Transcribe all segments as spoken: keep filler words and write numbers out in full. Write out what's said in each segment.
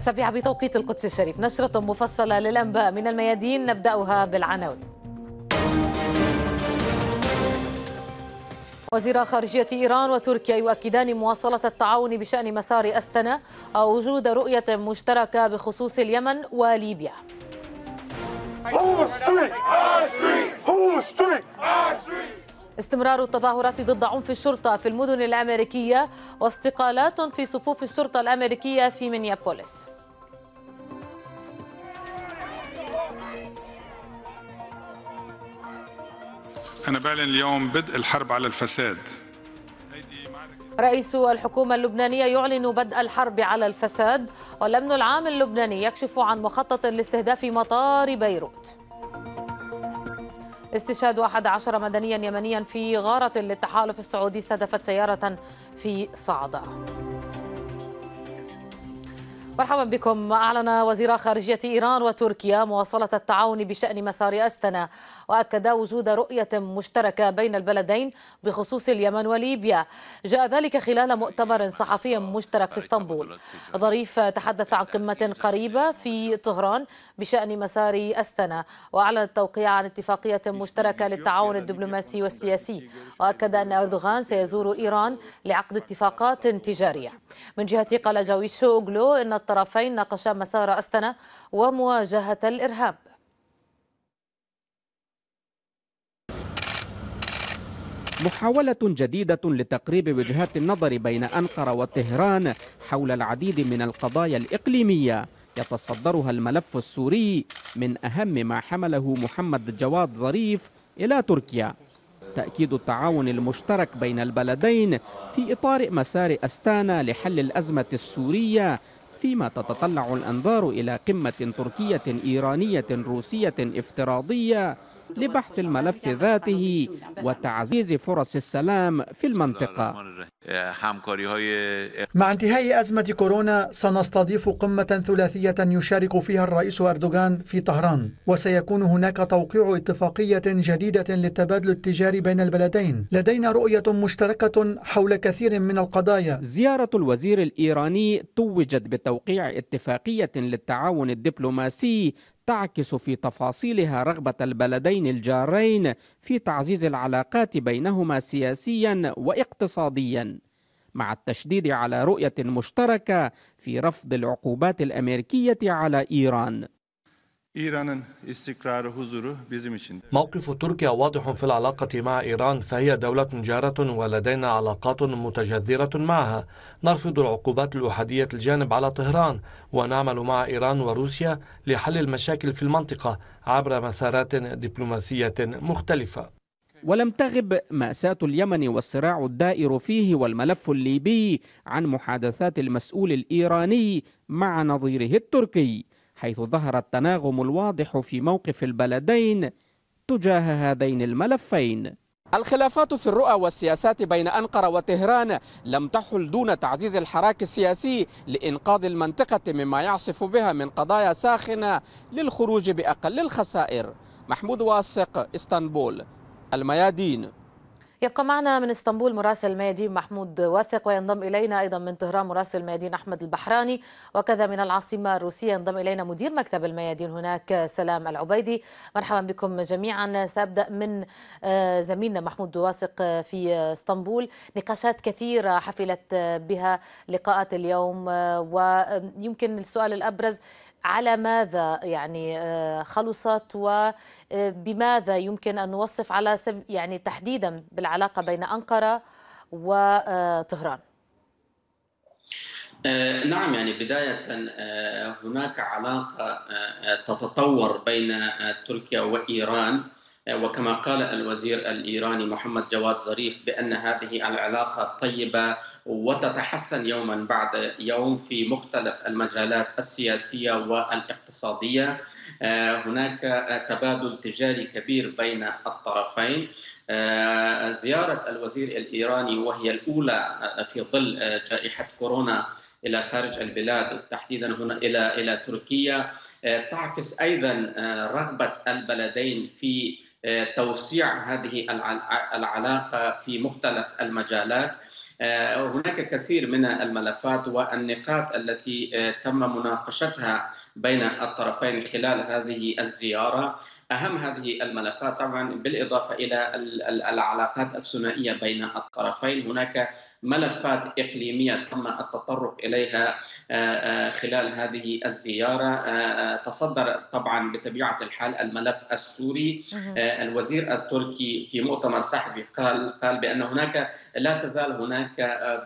السابعة بتوقيت القدس الشريف، نشرة مفصلة للأنباء من الميادين نبدأها بالعناوين. وزيرا خارجية إيران وتركيا يؤكدان مواصلة التعاون بشأن مسار أستنا أو وجود رؤية مشتركة بخصوص اليمن وليبيا. استمرار التظاهرات ضد عنف الشرطة في المدن الأمريكية واستقالات في صفوف الشرطة الأمريكية في مينيابوليس. أنا بعلن اليوم بدء الحرب على الفساد. رئيس الحكومة اللبنانية يعلن بدء الحرب على الفساد، والأمن العام اللبناني يكشف عن مخطط لاستهداف مطار بيروت. استشهاد أحد عشر مدنيا يمنيا في غارة للتحالف السعودي استهدفت سيارة في صعدة. مرحبا بكم. أعلن وزيرا خارجية إيران وتركيا مواصلة التعاون بشأن مسار أستنا، وأكدا وجود رؤية مشتركة بين البلدين بخصوص اليمن وليبيا. جاء ذلك خلال مؤتمر صحفي مشترك في اسطنبول. ظريف تحدث عن قمة قريبة في طهران بشأن مسار أستنا، وأعلن التوقيع عن اتفاقية مشتركة للتعاون الدبلوماسي والسياسي، وأكد أن أردوغان سيزور إيران لعقد اتفاقات تجارية. من جهته قال جاويش أوغلو إن الطرفين ناقشا مسار أستنا ومواجهة الإرهاب. محاولة جديدة لتقريب وجهات النظر بين أنقرة وطهران حول العديد من القضايا الإقليمية يتصدرها الملف السوري، من أهم ما حمله محمد جواد ظريف إلى تركيا تأكيد التعاون المشترك بين البلدين في إطار مسار أستانا لحل الأزمة السورية، فيما تتطلع الأنظار إلى قمة تركية إيرانية روسية افتراضية لبحث الملف ذاته وتعزيز فرص السلام في المنطقة. مع انتهاء أزمة كورونا سنستضيف قمة ثلاثية يشارك فيها الرئيس أردوغان في طهران، وسيكون هناك توقيع اتفاقية جديدة للتبادل التجاري بين البلدين. لدينا رؤية مشتركة حول كثير من القضايا. زيارة الوزير الإيراني توجت بتوقيع اتفاقية للتعاون الدبلوماسي تعكس في تفاصيلها رغبة البلدين الجارين في تعزيز العلاقات بينهما سياسيا واقتصاديا، مع التشديد على رؤية مشتركة في رفض العقوبات الأمريكية على إيران. موقف تركيا واضح في العلاقة مع إيران، فهي دولة جارة ولدينا علاقات متجذرة معها. نرفض العقوبات الأحادية الجانب على طهران، ونعمل مع إيران وروسيا لحل المشاكل في المنطقة عبر مسارات دبلوماسية مختلفة. ولم تغب مأساة اليمن والصراع الدائر فيه والملف الليبي عن محادثات المسؤول الإيراني مع نظيره التركي، حيث ظهر التناغم الواضح في موقف البلدين تجاه هذين الملفين. الخلافات في الرؤى والسياسات بين أنقرة وطهران لم تحل دون تعزيز الحراك السياسي لإنقاذ المنطقة مما يعصف بها من قضايا ساخنة للخروج بأقل الخسائر. محمود واثق، اسطنبول، الميادين. يبقى معنا من اسطنبول مراسل الميادين محمود واثق، وينضم إلينا أيضا من طهران مراسل الميادين أحمد البحراني، وكذا من العاصمة الروسية ينضم إلينا مدير مكتب الميادين هناك سلام العبيدي. مرحبا بكم جميعا. سأبدأ من زميلنا محمود واثق في اسطنبول. نقاشات كثيرة حفلت بها لقاءات اليوم، ويمكن السؤال الأبرز على ماذا يعني خلصت، وبماذا يمكن أن نوصف على سب يعني تحديدا بالعلاقة بين أنقرة وطهران؟ نعم، يعني بداية هناك علاقة تتطور بين تركيا وإيران، وكما قال الوزير الإيراني محمد جواد ظريف بأن هذه العلاقة طيبة وتتحسن يوما بعد يوم في مختلف المجالات السياسية والاقتصادية. هناك تبادل تجاري كبير بين الطرفين. زيارة الوزير الإيراني وهي الأولى في ظل جائحة كورونا إلى خارج البلاد، تحديدا هنا إلى إلى تركيا، تعكس أيضا رغبة البلدين في توسيع هذه العلاقة في مختلف المجالات. هناك كثير من الملفات والنقاط التي تم مناقشتها بين الطرفين خلال هذه الزيارة. أهم هذه الملفات طبعا بالإضافة إلى العلاقات الثنائية بين الطرفين، هناك ملفات إقليمية تم التطرق إليها خلال هذه الزيارة. تصدر طبعا بطبيعة الحال الملف السوري. الوزير التركي في مؤتمر صحفي قال قال بأن هناك لا تزال هناك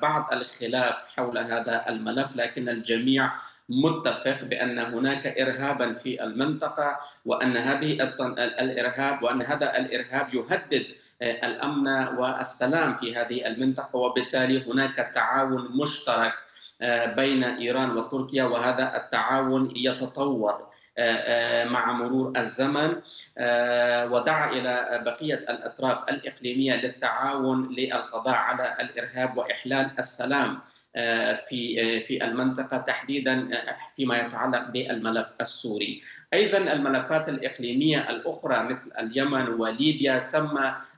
بعض الخلاف حول هذا الملف، لكن الجميع متفق بأن هناك إرهابا في المنطقة، وأن هذه الإرهاب وأن هذا الإرهاب يهدد الأمن والسلام في هذه المنطقة، وبالتالي هناك تعاون مشترك بين إيران وتركيا، وهذا التعاون يتطور مع مرور الزمن، ودعا إلى بقية الأطراف الإقليمية للتعاون للقضاء على الإرهاب وإحلال السلام في في المنطقة، تحديدا فيما يتعلق بالملف السوري. أيضا الملفات الإقليمية الأخرى مثل اليمن وليبيا تم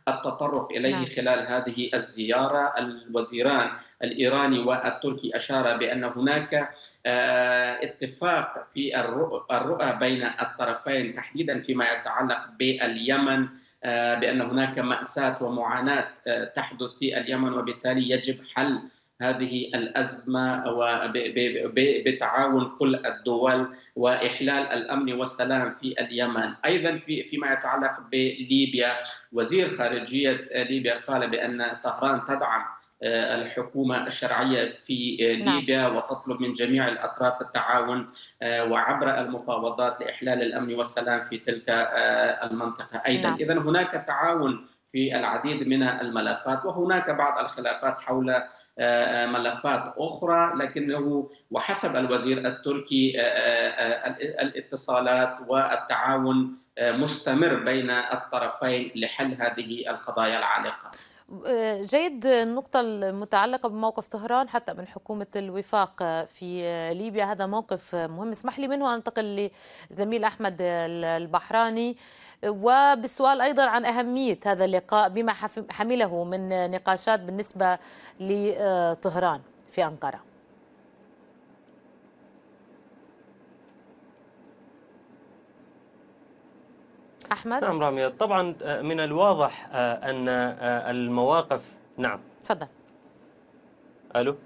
التطرق إليه خلال هذه الزيارة. الوزيران الإيراني والتركي أشار بأن هناك اتفاق في الرؤى بين الطرفين، تحديدا فيما يتعلق باليمن، بأن هناك مأساة ومعاناة تحدث في اليمن، وبالتالي يجب حل هذه الأزمة بتعاون كل الدول وإحلال الأمن والسلام في اليمن. أيضا في فيما يتعلق بليبيا، وزير خارجية ليبيا قال بأن طهران تدعم الحكومة الشرعية في ليبيا وتطلب من جميع الأطراف التعاون وعبر المفاوضات لإحلال الأمن والسلام في تلك المنطقة. أيضا إذن هناك تعاون في العديد من الملفات، وهناك بعض الخلافات حول ملفات أخرى، لكنه وحسب الوزير التركي الاتصالات والتعاون مستمر بين الطرفين لحل هذه القضايا العالقة. جيد. النقطة المتعلقة بموقف طهران حتى من حكومة الوفاق في ليبيا، هذا موقف مهم. اسمح لي منه أنتقل لزميل أحمد البحراني وبالسؤال أيضا عن أهمية هذا اللقاء بما حمله من نقاشات بالنسبة لطهران في أنقرة. أحمد. نعم رامي، طبعا من الواضح أن المواقف. نعم تفضل. ألو.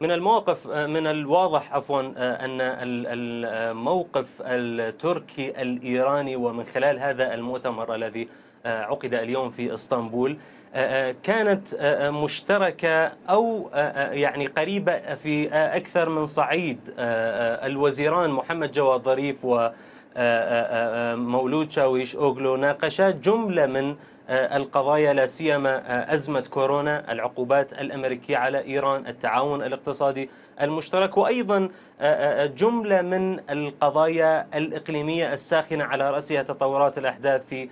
من المواقف من الواضح عفوا أن الموقف التركي الإيراني ومن خلال هذا المؤتمر الذي عقد اليوم في اسطنبول كانت مشتركة أو يعني قريبة في أكثر من صعيد. الوزيران محمد جواد ظريف و مولود جاويش أوغلو ناقشا جملة من القضايا، لا سيما أزمة كورونا، العقوبات الأمريكية على إيران، التعاون الاقتصادي المشترك، وأيضا جملة من القضايا الإقليمية الساخنة على رأسها تطورات الأحداث في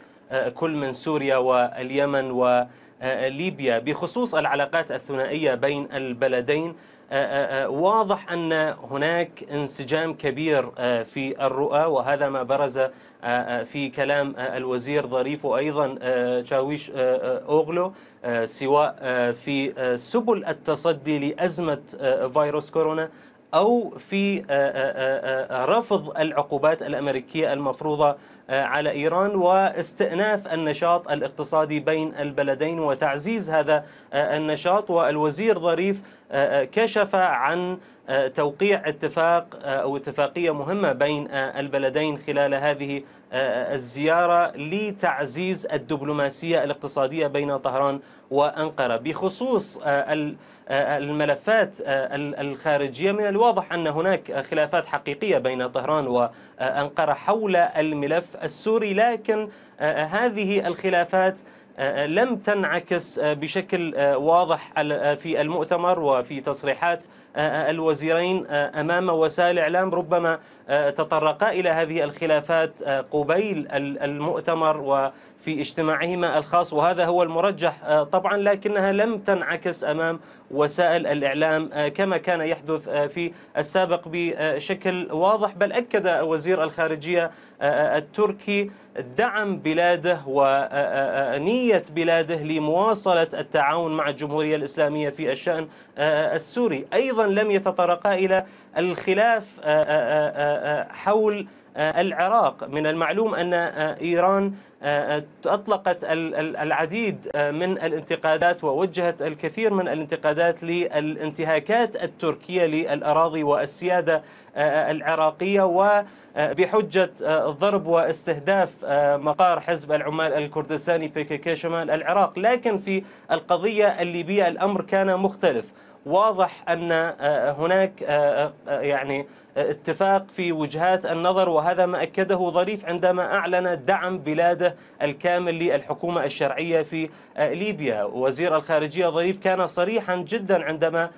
كل من سوريا واليمن وليبيا. بخصوص العلاقات الثنائية بين البلدين، واضح أن هناك انسجام كبير في الرؤى، وهذا ما برز في كلام الوزير ظريف وأيضا جاويش أوغلو، سواء في سبل التصدي لأزمة فيروس كورونا أو في رفض العقوبات الأمريكية المفروضة على إيران، واستئناف النشاط الاقتصادي بين البلدين وتعزيز هذا النشاط. والوزير ظريف كشف عن توقيع اتفاق أو اتفاقية مهمة بين البلدين خلال هذه الزيارة لتعزيز الدبلوماسية الاقتصادية بين طهران وأنقرة. بخصوص الملفات الخارجية، من الواضح أن هناك خلافات حقيقية بين طهران وأنقرة حول الملف السوري، لكن هذه الخلافات لم تنعكس بشكل واضح في المؤتمر وفي تصريحات الوزيرين أمام وسائل الإعلام. ربما تطرقا إلى هذه الخلافات قبيل المؤتمر وفي اجتماعهما الخاص، وهذا هو المرجح طبعا، لكنها لم تنعكس أمام وسائل الإعلام كما كان يحدث في السابق بشكل واضح. بل أكد وزير الخارجية التركي دعم بلاده ونية وتحدية بلاده لمواصلة التعاون مع الجمهورية الإسلامية في الشأن السوري. أيضا لم يتطرقا إلى الخلاف حول العراق. من المعلوم أن إيران أطلقت العديد من الانتقادات ووجهت الكثير من الانتقادات للانتهاكات التركية للأراضي والسيادة العراقية، وبحجة ضرب واستهداف مقار حزب العمال الكردستاني بي كي كي شمال العراق. لكن في القضية الليبية الأمر كان مختلف، واضح أن هناك يعني اتفاق في وجهات النظر، وهذا ما أكده ظريف عندما أعلن دعم بلاده الكامل للحكومة الشرعية في ليبيا. وزير الخارجية ظريف كان صريحا جدا عندما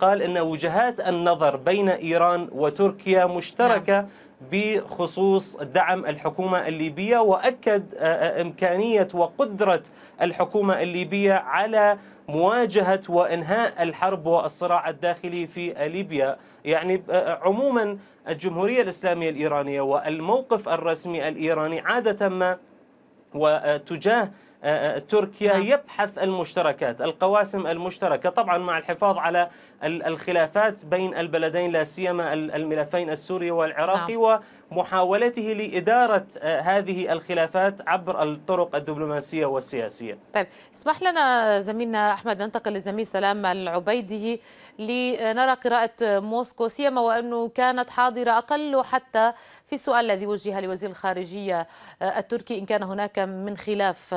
قال أن وجهات النظر بين إيران وتركيا مشتركة بخصوص دعم الحكومة الليبية، وأكد إمكانية وقدرة الحكومة الليبية على مواجهة وإنهاء الحرب والصراع الداخلي في ليبيا. يعني عموما الجمهورية الإسلامية الإيرانية والموقف الرسمي الإيراني عادة ما وتجاه تركيا يبحث المشتركات، القواسم المشتركة، طبعا مع الحفاظ على الخلافات بين البلدين لا سيما الملفين السوري والعراقي، ومحاولته لإدارة هذه الخلافات عبر الطرق الدبلوماسية والسياسية. طيب، اسمح لنا زميلنا أحمد ننتقل للزميل سلام العبيدي لنرى قراءة موسكو، سيما وأنه كانت حاضرة أقل حتى في السؤال الذي وجه لوزير الخارجية التركي إن كان هناك من خلاف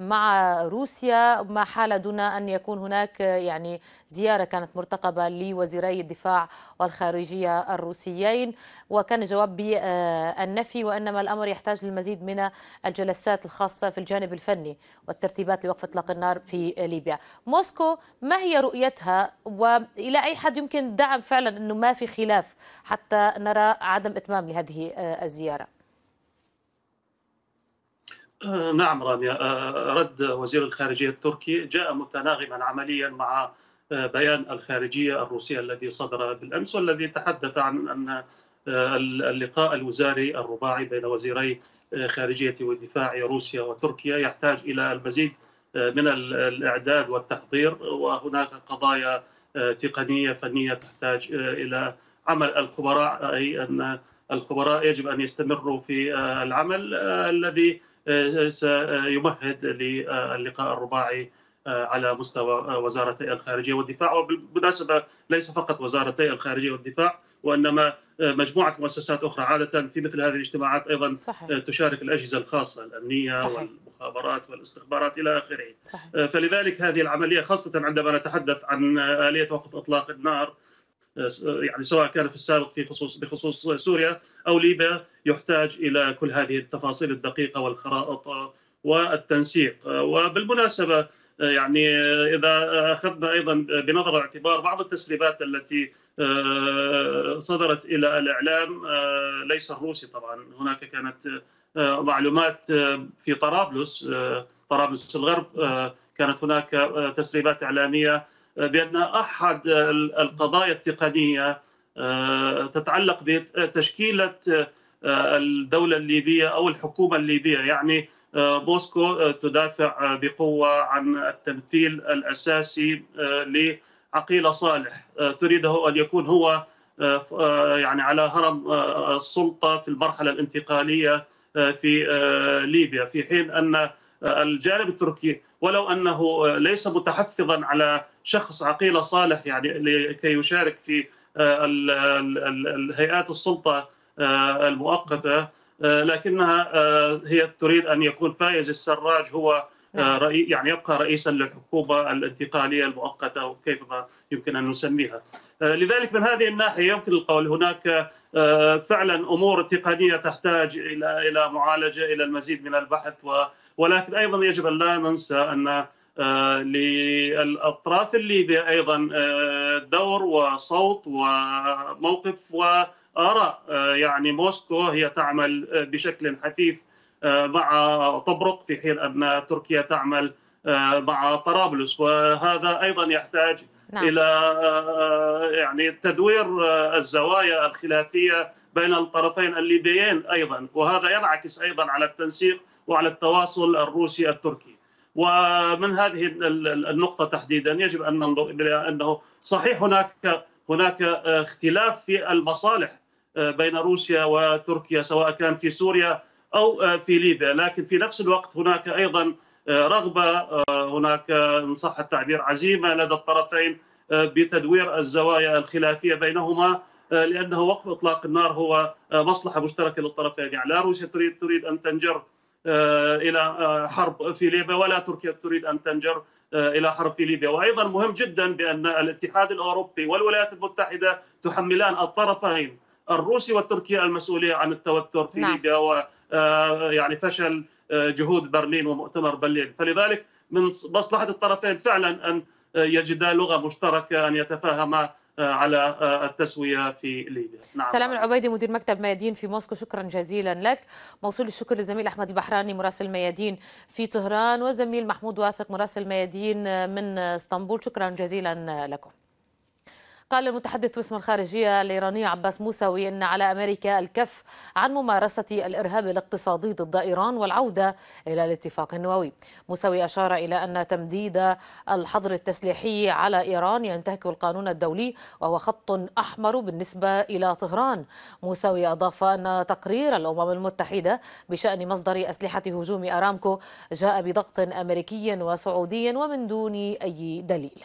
مع روسيا ما حال، دون أن يكون هناك يعني زيارة كانت مرتقبة لوزيري الدفاع والخارجية الروسيين، وكان الجواب بالنفي، وإنما الأمر يحتاج للمزيد من الجلسات الخاصة في الجانب الفني والترتيبات لوقف إطلاق النار في ليبيا. موسكو ما هي رؤيتها، وإلى أي حد يمكن دعم فعلا أنه ما في خلاف حتى نرى عدم إتمام لهذه الزيارة؟ نعم راميا، رد وزير الخارجية التركي جاء متناغما عمليا مع بيان الخارجية الروسية الذي صدر بالأمس، والذي تحدث عن أن اللقاء الوزاري الرباعي بين وزيري خارجية ودفاع روسيا وتركيا يحتاج إلى المزيد من الإعداد والتحضير، وهناك قضايا تقنية فنية تحتاج إلى عمل الخبراء، أي أن الخبراء يجب أن يستمروا في العمل الذي سيمهد للقاء الرباعي على مستوى وزارتي الخارجية والدفاع. وبالمناسبة ليس فقط وزارتي الخارجية والدفاع، وإنما مجموعة مؤسسات أخرى عادة في مثل هذه الاجتماعات أيضا صحيح. تشارك الأجهزة الخاصة الأمنية صحيح. والمخابرات والاستخبارات إلى آخره. فلذلك هذه العملية، خاصة عندما نتحدث عن آلية وقف إطلاق النار، يعني سواء كان في السابق في خصوص بخصوص سوريا أو ليبيا، يحتاج إلى كل هذه التفاصيل الدقيقة والخرائط والتنسيق. وبالمناسبة يعني إذا أخذنا أيضا بنظر الاعتبار بعض التسريبات التي صدرت إلى الإعلام ليس الروسي، طبعا هناك كانت معلومات في طرابلس طرابلس الغرب، كانت هناك تسريبات إعلامية بأن أحد القضايا التقنية تتعلق بتشكيلة الدولة الليبية أو الحكومة الليبية، يعني موسكو تدافع بقوة عن التمثيل الأساسي لعقيلة صالح، تريده أن يكون هو يعني على هرم السلطة في المرحلة الانتقالية في ليبيا، في حين أن الجانب التركي ولو أنه ليس متحفظا على شخص عقيلة صالح يعني لكي يشارك في الهيئات السلطة المؤقتة، لكنها هي تريد أن يكون فايز السراج هو رئيس، يعني يبقى رئيسا للحكومة الانتقالية المؤقتة أو كيفما يمكن أن نسميها. لذلك من هذه الناحية يمكن القول هناك فعلا أمور تقنية تحتاج إلى إلى معالجة، إلى المزيد من البحث، ولكن أيضا يجب أن لا ننسى أن للأطراف الليبية أيضا دور وصوت وموقف وآراء. يعني موسكو هي تعمل بشكل حثيث مع طبرق، في حين أن تركيا تعمل مع طرابلس، وهذا أيضا يحتاج نعم. إلى يعني تدوير الزوايا الخلافية بين الطرفين الليبيين أيضا، وهذا ينعكس أيضا على التنسيق وعلى التواصل الروسي التركي. ومن هذه النقطة تحديدا يجب أن ننظر إلى أنه صحيح هناك هناك اختلاف في المصالح بين روسيا وتركيا سواء كان في سوريا أو في ليبيا، لكن في نفس الوقت هناك أيضا رغبة، هناك إن صح التعبير عزيمة لدى الطرفين بتدوير الزوايا الخلافية بينهما، لأنه وقف إطلاق النار هو مصلحة مشتركة للطرفين. يعني لا روسيا تريد تريد أن تنجر إلى حرب في ليبيا ولا تركيا تريد أن تنجر إلى حرب في ليبيا. وأيضا مهم جدا بأن الاتحاد الأوروبي والولايات المتحدة تحملان الطرفين الروسي والتركي المسؤولية عن التوتر في نعم. ليبيا ويعني فشل جهود برلين ومؤتمر برلين، فلذلك من مصلحة الطرفين فعلا أن يجدا لغة مشتركة أن يتفاهما على التسوية في ليبيا. نعم. سلام العبيدي مدير مكتب ميادين في موسكو، شكرا جزيلا لك. موصول الشكر لزميل أحمد البحراني مراسل ميادين في طهران وزميل محمود واثق مراسل ميادين من اسطنبول، شكرا جزيلا لكم. قال المتحدث باسم الخارجية الإيراني عباس موسوي إن على أمريكا الكف عن ممارسة الإرهاب الاقتصادي ضد إيران والعودة إلى الاتفاق النووي. موسوي أشار إلى أن تمديد الحظر التسليحي على إيران ينتهك القانون الدولي وهو خط أحمر بالنسبة إلى طهران. موسوي أضاف أن تقرير الأمم المتحدة بشأن مصدر أسلحة هجوم أرامكو جاء بضغط أمريكي وسعودي ومن دون أي دليل.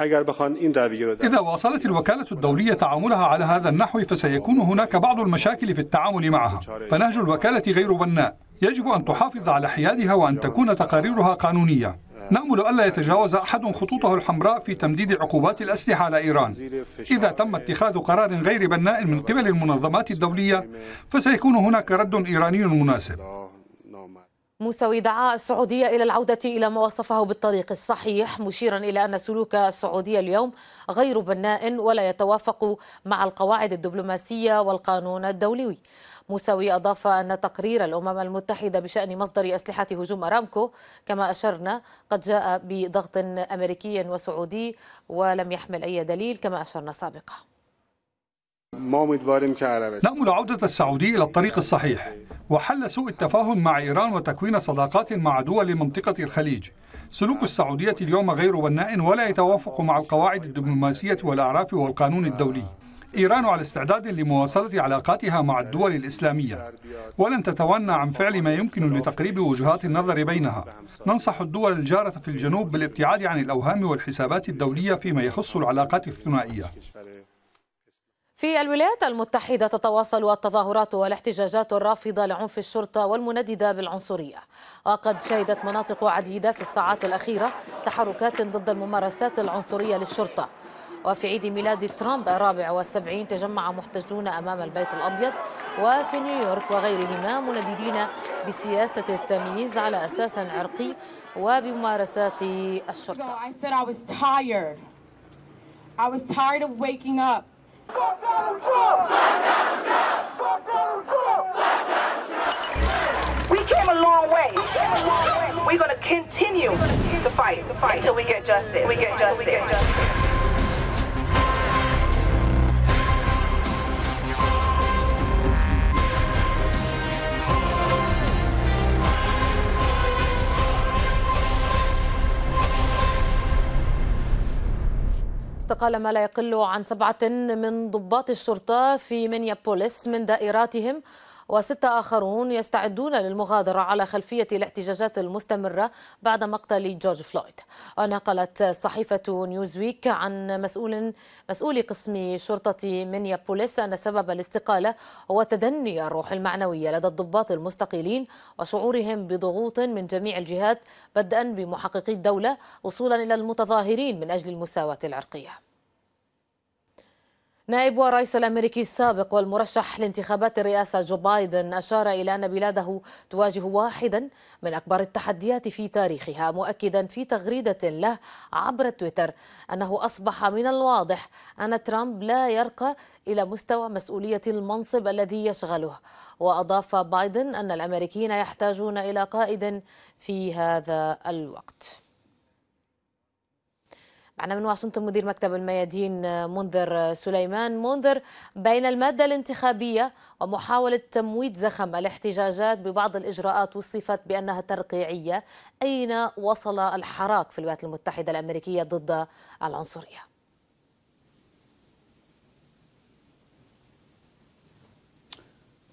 إذا واصلت الوكالة الدولية تعاملها على هذا النحو فسيكون هناك بعض المشاكل في التعامل معها، فنهج الوكالة غير بناء، يجب أن تحافظ على حيادها وأن تكون تقاريرها قانونية. نأمل ألا يتجاوز أحد خطوطه الحمراء في تمديد عقوبات الأسلحة على إيران. إذا تم اتخاذ قرار غير بناء من قبل المنظمات الدولية فسيكون هناك رد إيراني مناسب. موسوي دعا السعودية إلى العودة إلى ما وصفه بالطريق الصحيح، مشيرا إلى أن سلوك السعودية اليوم غير بناء ولا يتوافق مع القواعد الدبلوماسية والقانون الدولي. موسوي أضاف أن تقرير الأمم المتحدة بشأن مصدر أسلحة هجوم أرامكو كما أشرنا قد جاء بضغط أمريكي وسعودي ولم يحمل أي دليل كما أشرنا سابقا. نأمل عودة السعودية إلى الطريق الصحيح وحل سوء التفاهم مع إيران وتكوين صداقات مع دول منطقة الخليج. سلوك السعودية اليوم غير بناء ولا يتوافق مع القواعد الدبلوماسية والأعراف والقانون الدولي. إيران على استعداد لمواصلة علاقاتها مع الدول الإسلامية ولن تتوانى عن فعل ما يمكن لتقريب وجهات النظر بينها. ننصح الدول الجارة في الجنوب بالابتعاد عن الأوهام والحسابات الدولية فيما يخص العلاقات الثنائية. في الولايات المتحدة تتواصل التظاهرات والاحتجاجات الرافضة لعنف الشرطة والمنددة بالعنصرية، وقد شهدت مناطق عديدة في الساعات الأخيرة تحركات ضد الممارسات العنصرية للشرطة. وفي عيد ميلاد ترامب الرابع والسبعين تجمع محتجون أمام البيت الأبيض وفي نيويورك وغيرهما منددين بسياسة التمييز على أساس عرقي وبممارسات الشرطة. استقال ما لا يقل عن سبعة من ضباط الشرطة في مينيابوليس من دائراتهم وستة آخرون يستعدون للمغادرة على خلفية الاحتجاجات المستمرة بعد مقتل جورج فلويد. ونقلت صحيفة نيوزويك عن مسؤول مسؤول قسم شرطة مينيابوليس أن سبب الاستقالة هو تدني الروح المعنوية لدى الضباط المستقيلين وشعورهم بضغوط من جميع الجهات بدءا بمحققي الدولة وصولا إلى المتظاهرين من أجل المساواة العرقية. نائب الرئيس الأمريكي السابق والمرشح لانتخابات الرئاسة جو بايدن أشار إلى أن بلاده تواجه واحدا من أكبر التحديات في تاريخها، مؤكدا في تغريدة له عبر تويتر أنه أصبح من الواضح أن ترامب لا يرقى إلى مستوى مسؤولية المنصب الذي يشغله. وأضاف بايدن أن الأمريكيين يحتاجون إلى قائد في هذا الوقت. معنا من واشنطن مدير مكتب الميادين منذر سليمان. منذر، بين المادة الانتخابية ومحاولة تمويد زخم الاحتجاجات ببعض الإجراءات وصفت بأنها ترقيعية، أين وصل الحراك في الولايات المتحدة الأمريكية ضد العنصرية؟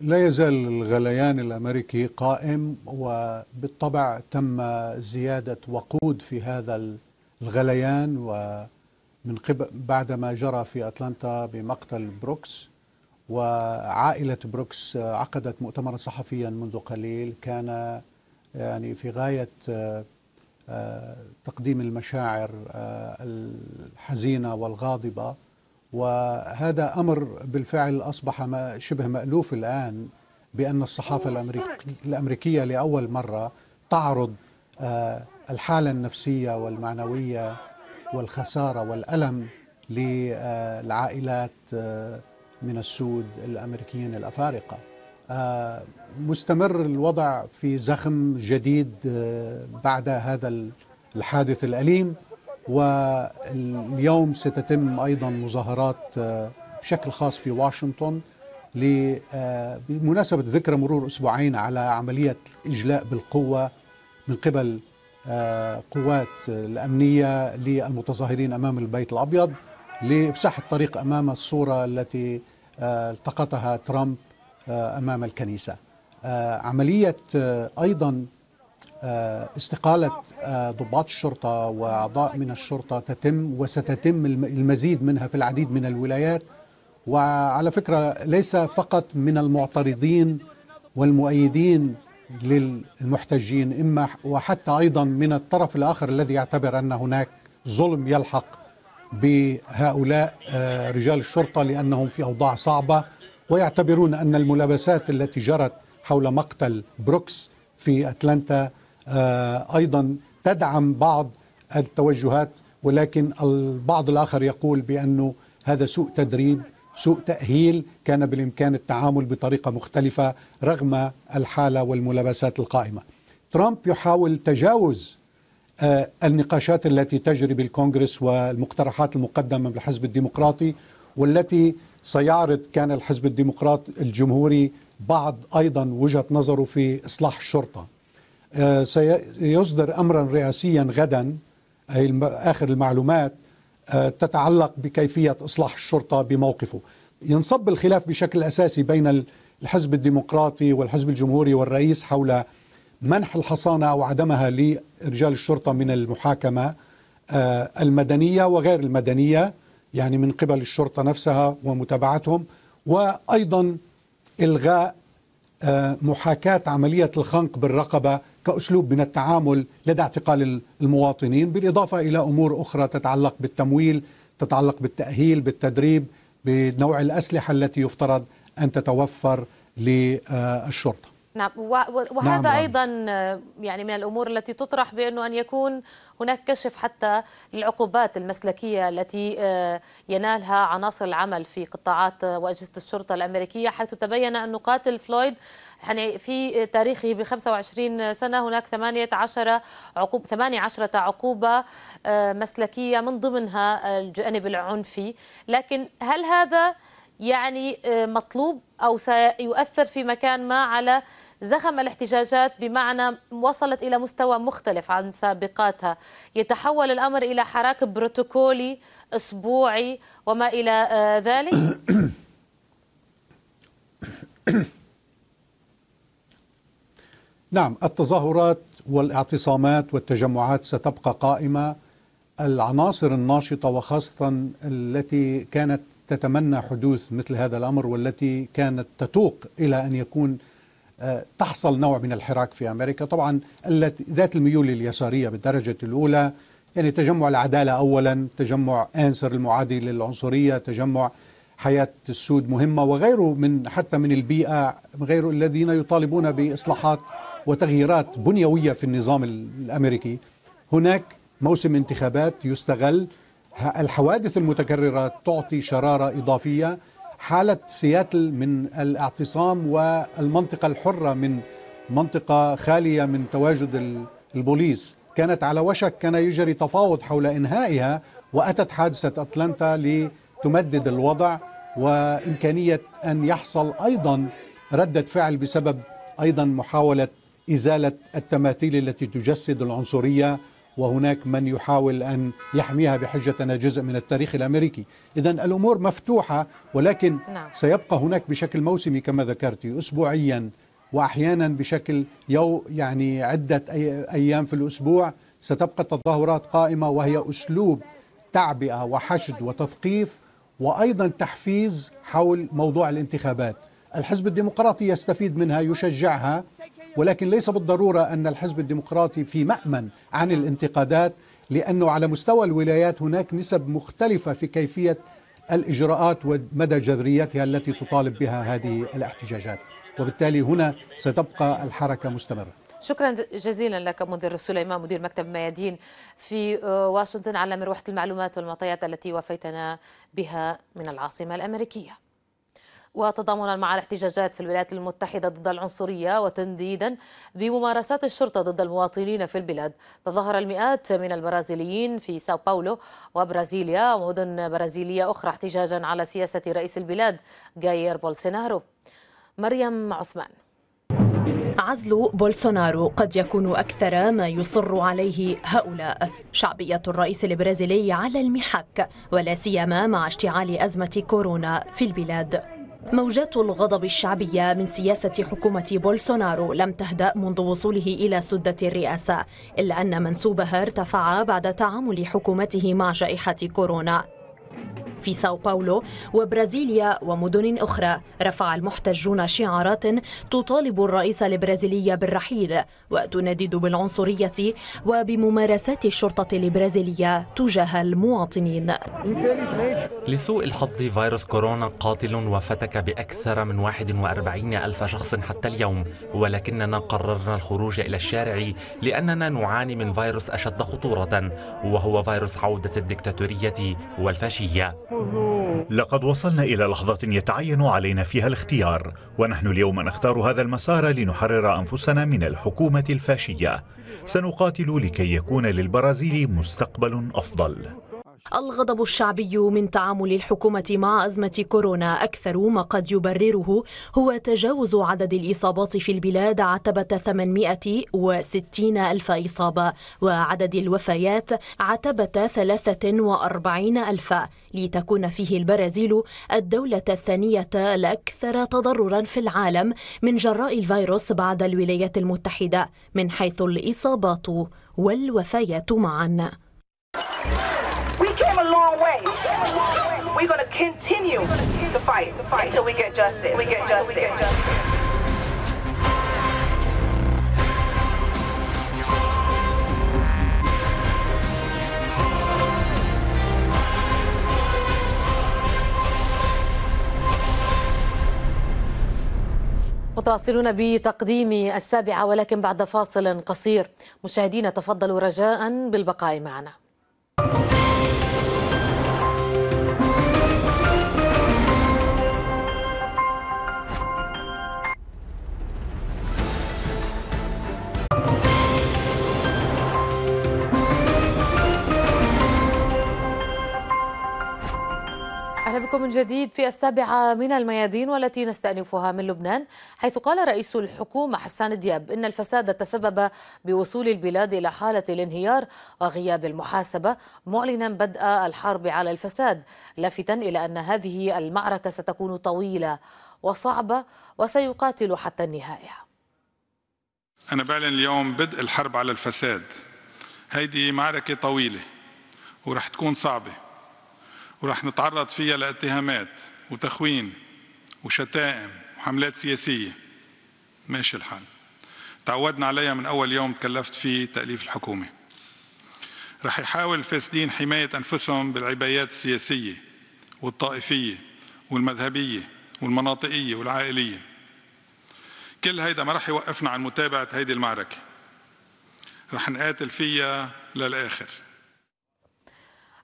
لا يزال الغليان الأمريكي قائم، وبالطبع تم زيادة وقود في هذا الغليان ومن قبل بعدما جرى في أتلانتا بمقتل بروكس. وعائلة بروكس عقدت مؤتمرا صحفيا منذ قليل كان يعني في غاية تقديم المشاعر الحزينة والغاضبة، وهذا أمر بالفعل أصبح شبه مألوف الآن بأن الصحافة الأمريكية لأول مرة تعرض الحالة النفسية والمعنوية والخسارة والألم للعائلات من السود الأمريكيين الأفارقة. مستمر الوضع في زخم جديد بعد هذا الحادث الأليم، واليوم ستتم أيضا مظاهرات بشكل خاص في واشنطن بمناسبة ذكرى مرور أسبوعين على عملية إجلاء بالقوة من قبل قوات الأمنية للمتظاهرين أمام البيت الأبيض لإفساح الطريق أمام الصورة التي التقطها ترامب أمام الكنيسة. عملية أيضا استقالة ضباط الشرطة وأعضاء من الشرطة تتم وستتم المزيد منها في العديد من الولايات، وعلى فكرة ليس فقط من المعترضين والمؤيدين للمحتجين، إما وحتى أيضا من الطرف الآخر الذي يعتبر أن هناك ظلم يلحق بهؤلاء رجال الشرطة لأنهم في أوضاع صعبة ويعتبرون أن الملابسات التي جرت حول مقتل بروكس في أتلانتا أيضا تدعم بعض التوجهات، ولكن البعض الآخر يقول بأنه هذا سوء تدريب، سوء تأهيل، كان بالإمكان التعامل بطريقة مختلفة رغم الحالة والملابسات القائمة. ترامب يحاول تجاوز النقاشات التي تجري بالكونغرس والمقترحات المقدمة بالحزب الديمقراطي، والتي سيعرض كان الحزب الديمقراطي الجمهوري بعض أيضا وجهة نظره في إصلاح الشرطة. سيصدر أمرا رئاسيا غدا أي آخر المعلومات تتعلق بكيفية إصلاح الشرطة بموقفه. ينصب الخلاف بشكل أساسي بين الحزب الديمقراطي والحزب الجمهوري والرئيس حول منح الحصانة أو عدمها لرجال الشرطة من المحاكمة المدنية وغير المدنية، يعني من قبل الشرطة نفسها ومتابعتهم، وأيضا إلغاء محاكاة عملية الخنق بالرقبة كأسلوب من التعامل لدى اعتقال المواطنين، بالإضافة إلى أمور أخرى تتعلق بالتمويل، تتعلق بالتأهيل، بالتدريب، بنوع الأسلحة التي يفترض أن تتوفر للشرطة. نعم، وهذا نعم. أيضا يعني من الأمور التي تطرح بأنه أن يكون هناك كشف حتى للعقوبات المسلكية التي ينالها عناصر العمل في قطاعات وأجهزة الشرطة الأمريكية، حيث تبين أن قاتل فلويد يعني في تاريخه ب خمسة وعشرين سنة هناك ثمانية عشر عقوبة مسلكية من ضمنها الجانب العنفي. لكن هل هذا يعني مطلوب أو سيؤثر في مكان ما على زخم الاحتجاجات، بمعنى وصلت إلى مستوى مختلف عن سابقاتها، يتحول الأمر إلى حراك بروتوكولي أسبوعي وما إلى ذلك؟ نعم، التظاهرات والاعتصامات والتجمعات ستبقى قائمة. العناصر الناشطة وخاصة التي كانت تتمنى حدوث مثل هذا الأمر والتي كانت تتوق إلى أن يكون تحصل نوع من الحراك في أمريكا، طبعا ذات الميول اليسارية بالدرجة الأولى، يعني تجمع العدالة أولا، تجمع أنسر المعادي للعنصرية، تجمع حياة السود مهمة، وغيره من حتى من البيئة، غيره الذين يطالبون بإصلاحات وتغييرات بنيوية في النظام الأمريكي. هناك موسم انتخابات يستغل، الحوادث المتكررة تعطي شرارة إضافية. حالة سياتل من الاعتصام والمنطقة الحرة من منطقة خالية من تواجد البوليس كانت على وشك، كان يجري تفاوض حول إنهائها، وأتت حادثة أتلانتا لتمدد الوضع وإمكانية أن يحصل أيضا ردة فعل بسبب أيضا محاولة إزالة التماثيل التي تجسد العنصرية، وهناك من يحاول أن يحميها بحجة أنها جزء من التاريخ الأمريكي. إذن الأمور مفتوحة، ولكن نعم. سيبقى هناك بشكل موسمي كما ذكرت أسبوعيا، وأحيانا بشكل يو يعني عدة أيام في الأسبوع ستبقى التظاهرات قائمة، وهي أسلوب تعبئة وحشد وتثقيف وأيضا تحفيز حول موضوع الانتخابات. الحزب الديمقراطي يستفيد منها، يشجعها، ولكن ليس بالضرورة أن الحزب الديمقراطي في مأمن عن الانتقادات، لأنه على مستوى الولايات هناك نسب مختلفة في كيفية الإجراءات ومدى جذريتها التي تطالب بها هذه الاحتجاجات، وبالتالي هنا ستبقى الحركة مستمرة. شكرا جزيلا لك منذر سليمان، مدير مكتب ميادين في واشنطن، على مروحة المعلومات والمعطيات التي وافيتنا بها من العاصمة الأمريكية. وتضامنا مع الاحتجاجات في الولايات المتحدة ضد العنصرية وتنديدا بممارسات الشرطة ضد المواطنين في البلاد، تظاهر المئات من البرازيليين في ساو باولو وبرازيليا ومدن برازيلية أخرى احتجاجا على سياسة رئيس البلاد جاير بولسونارو. مريم عثمان. عزل بولسونارو قد يكون أكثر ما يصر عليه هؤلاء. شعبية الرئيس البرازيلي على المحك، ولا سيما مع اشتعال أزمة كورونا في البلاد. موجات الغضب الشعبية من سياسة حكومة بولسونارو لم تهدأ منذ وصوله إلى سدة الرئاسة، إلا أن منسوبها ارتفع بعد تعامل حكومته مع جائحة كورونا. في ساو باولو وبرازيليا ومدن أخرى رفع المحتجون شعارات تطالب الرئيس البرازيلي بالرحيل وتندد بالعنصرية وبممارسات الشرطة البرازيلية تجاه المواطنين. لسوء الحظ فيروس كورونا قاتل وفتك بأكثر من واحد وأربعين ألف شخص حتى اليوم، ولكننا قررنا الخروج إلى الشارع لأننا نعاني من فيروس أشد خطورة، وهو فيروس عودة الدكتاتورية والفاشية. لقد وصلنا إلى لحظة يتعين علينا فيها الاختيار، ونحن اليوم نختار هذا المسار لنحرر أنفسنا من الحكومة الفاشية. سنقاتل لكي يكون للبرازيل مستقبل أفضل. الغضب الشعبي من تعامل الحكومة مع أزمة كورونا أكثر ما قد يبرره هو تجاوز عدد الإصابات في البلاد عتبة ثمانمئة وستين ألف إصابة، وعدد الوفيات عتبة ثلاثة وأربعين ألف، لتكون فيه البرازيل الدولة الثانية الأكثر تضررا في العالم من جراء الفيروس بعد الولايات المتحدة، من حيث الإصابات والوفيات معا. متواصلون بتقديم السابعة، ولكن بعد فاصل قصير. مشاهدينا تفضلوا رجاء بالبقاء معنا. بكم من جديد في السابعة من الميادين، والتي نستأنفها من لبنان، حيث قال رئيس الحكومة حسان دياب إن الفساد تسبب بوصول البلاد إلى حالة الانهيار وغياب المحاسبة، معلنا بدء الحرب على الفساد، لافتا إلى أن هذه المعركة ستكون طويلة وصعبة وسيقاتل حتى النهاية. أنا بعلن اليوم بدء الحرب على الفساد. هذه معركة طويلة ورح تكون صعبة، ورح نتعرض فيها لاتهامات وتخوين وشتائم وحملات سياسية. ماشي الحال، تعودنا عليها من أول يوم تكلفت فيه تأليف الحكومة. رح يحاول الفاسدين حماية أنفسهم بالعبايات السياسية والطائفية والمذهبية والمناطقية والعائلية. كل هيدا ما رح يوقفنا عن متابعة هيدي المعركة، رح نقاتل فيها للآخر.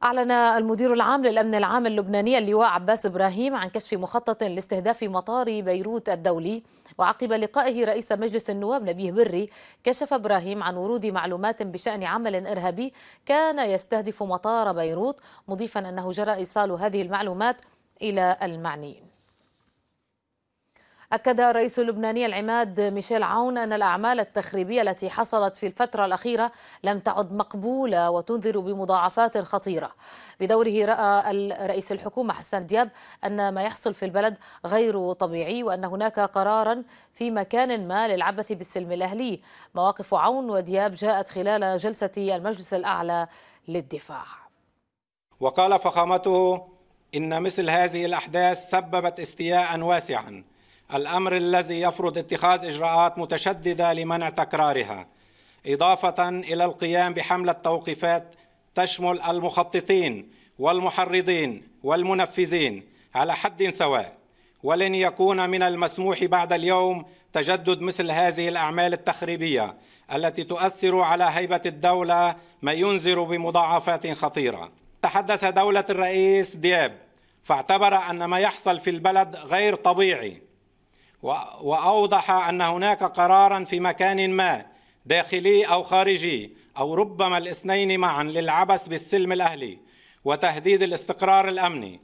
أعلن المدير العام للأمن العام اللبناني اللواء عباس إبراهيم عن كشف مخطط لاستهداف مطار بيروت الدولي، وعقب لقائه رئيس مجلس النواب نبيه بري كشف إبراهيم عن ورود معلومات بشأن عمل إرهابي كان يستهدف مطار بيروت، مضيفا أنه جرى إيصال هذه المعلومات إلى المعنيين. أكد الرئيس اللبناني العماد ميشيل عون أن الأعمال التخريبية التي حصلت في الفترة الأخيرة لم تعد مقبولة وتنذر بمضاعفات خطيرة. بدوره رأى رئيس الحكومة حسان دياب أن ما يحصل في البلد غير طبيعي، وأن هناك قرارا في مكان ما للعبث بالسلم الأهلي. مواقف عون ودياب جاءت خلال جلسة المجلس الأعلى للدفاع. وقال فخامته إن مثل هذه الأحداث سببت استياء واسعا، الأمر الذي يفرض اتخاذ إجراءات متشددة لمنع تكرارها، إضافة إلى القيام بحملة توقيفات تشمل المخططين والمحرضين والمنفذين على حد سواء، ولن يكون من المسموح بعد اليوم تجدد مثل هذه الأعمال التخريبية التي تؤثر على هيبة الدولة ما ينذر بمضاعفات خطيرة. تحدث دولة الرئيس دياب فاعتبر أن ما يحصل في البلد غير طبيعي، وأوضح أن هناك قراراً في مكان ما داخلي أو خارجي أو ربما الاثنين معاً للعبث بالسلم الأهلي وتهديد الاستقرار الأمني.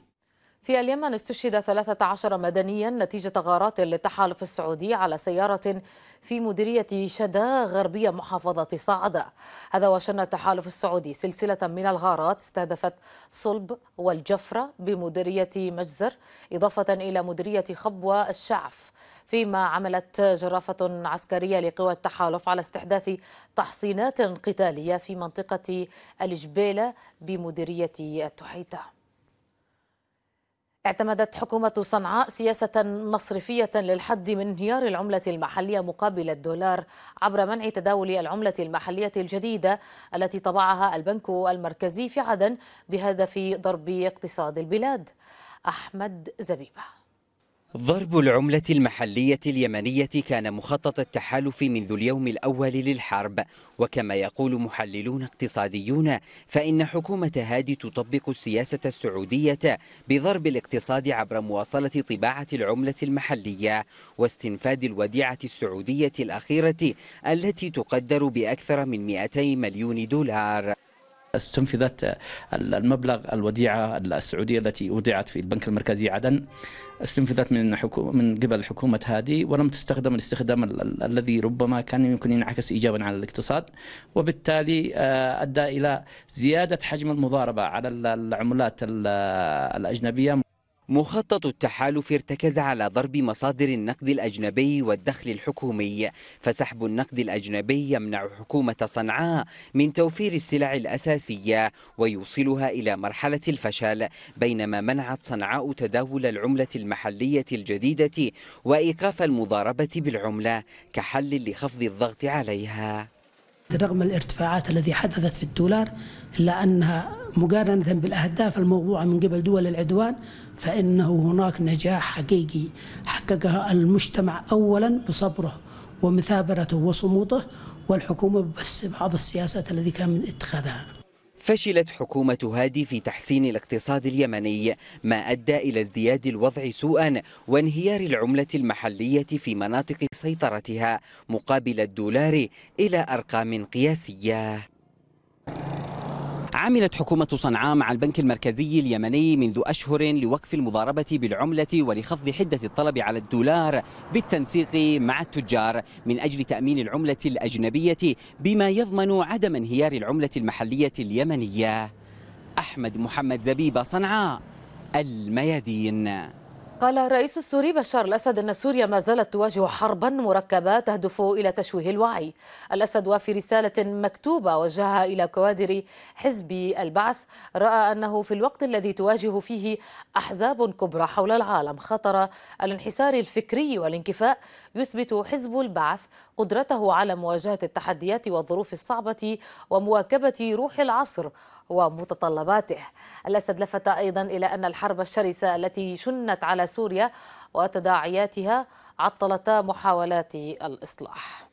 في اليمن استشهد ثلاثة عشر مدنياً نتيجة غارات للتحالف السعودي على سيارة في مديرية شدا غربية محافظة صعدة. هذا وشن التحالف السعودي سلسلة من الغارات استهدفت صلب والجفرة بمديرية مجزر، إضافة إلى مديرية خبوة الشعف، فيما عملت جرافة عسكرية لقوى التحالف على استحداث تحصينات قتالية في منطقة الجبيلة بمديرية التحيتة. اعتمدت حكومة صنعاء سياسة مصرفية للحد من انهيار العملة المحلية مقابل الدولار عبر منع تداول العملة المحلية الجديدة التي طبعها البنك المركزي في عدن بهدف ضرب اقتصاد البلاد. أحمد زبيب. ضرب العملة المحلية اليمنية كان مخطط التحالف منذ اليوم الأول للحرب، وكما يقول محللون اقتصاديون فإن حكومة هادي تطبق السياسة السعودية بضرب الاقتصاد عبر مواصلة طباعة العملة المحلية واستنفاد الوديعة السعودية الأخيرة التي تقدر بأكثر من مئتي مليون دولار. استنفذت المبلغ الوديعة السعودية التي ودعت في البنك المركزي عدن، استنفذت من حكومة من قبل حكومة هادي، ولم تستخدم الاستخدام الذي ربما كان يمكن ينعكس إيجابا على الاقتصاد، وبالتالي أدى إلى زيادة حجم المضاربة على العملات الأجنبية. مخطط التحالف ارتكز على ضرب مصادر النقد الأجنبي والدخل الحكومي، فسحب النقد الأجنبي يمنع حكومة صنعاء من توفير السلع الأساسية ويوصلها إلى مرحلة الفشل، بينما منعت صنعاء تداول العملة المحلية الجديدة وإيقاف المضاربة بالعملة كحل لخفض الضغط عليها. رغم الارتفاعات التي حدثت في الدولار، إلا أنها مقارنة بالأهداف الموضوعة من قبل دول العدوان فإنه هناك نجاح حقيقي حققها المجتمع أولا بصبره ومثابرته وصموده، والحكومة بس بعض السياسات التي كان من اتخاذها. فشلت حكومة هادي في تحسين الاقتصاد اليمني، ما أدى إلى ازدياد الوضع سوءا وانهيار العملة المحلية في مناطق سيطرتها مقابل الدولار إلى أرقام قياسية. عملت حكومة صنعاء مع البنك المركزي اليمني منذ أشهر لوقف المضاربة بالعملة ولخفض حدة الطلب على الدولار بالتنسيق مع التجار من أجل تأمين العملة الأجنبية بما يضمن عدم انهيار العملة المحلية اليمنية. أحمد محمد زبيب، صنعاء، الميادين. قال الرئيس السوري بشار الأسد أن سوريا ما زالت تواجه حربا مركبة تهدف إلى تشويه الوعي. الأسد وفي رسالة مكتوبة وجهها إلى كوادر حزب البعث رأى أنه في الوقت الذي تواجه فيه أحزاب كبرى حول العالم خطر الانحسار الفكري والانكفاء، يثبت حزب البعث قدرته على مواجهة التحديات والظروف الصعبة ومواكبة روح العصر ومتطلباته. الأسد لفت أيضا إلى أن الحرب الشرسة التي شنت على سوريا وتداعياتها عطلتا محاولات الإصلاح.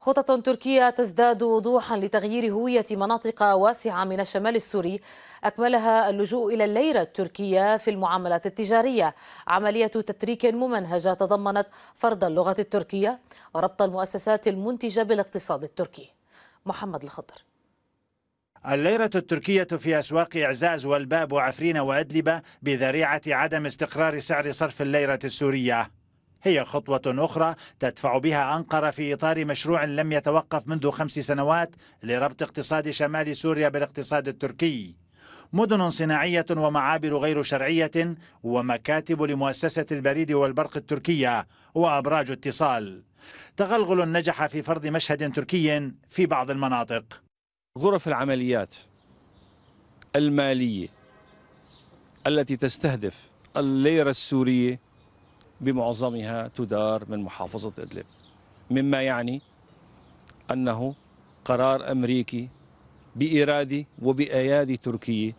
خطط تركية تزداد وضوحا لتغيير هوية مناطق واسعة من الشمال السوري أكملها اللجوء إلى الليرة التركية في المعاملات التجارية. عملية تتريك ممنهجة تضمنت فرض اللغة التركية وربط المؤسسات المنتجة بالاقتصاد التركي. محمد الخضر. الليرة التركية في أسواق إعزاز والباب وعفرين وأدلب بذريعة عدم استقرار سعر صرف الليرة السورية هي خطوة أخرى تدفع بها أنقرة في إطار مشروع لم يتوقف منذ خمس سنوات لربط اقتصاد شمال سوريا بالاقتصاد التركي. مدن صناعية ومعابر غير شرعية ومكاتب لمؤسسة البريد والبرق التركية وأبراج اتصال. تغلغل نجح في فرض مشهد تركي في بعض المناطق. غرف العمليات المالية التي تستهدف الليرة السورية بمعظمها تدار من محافظة إدلب، مما يعني أنه قرار أمريكي بإرادة وبأيادي تركية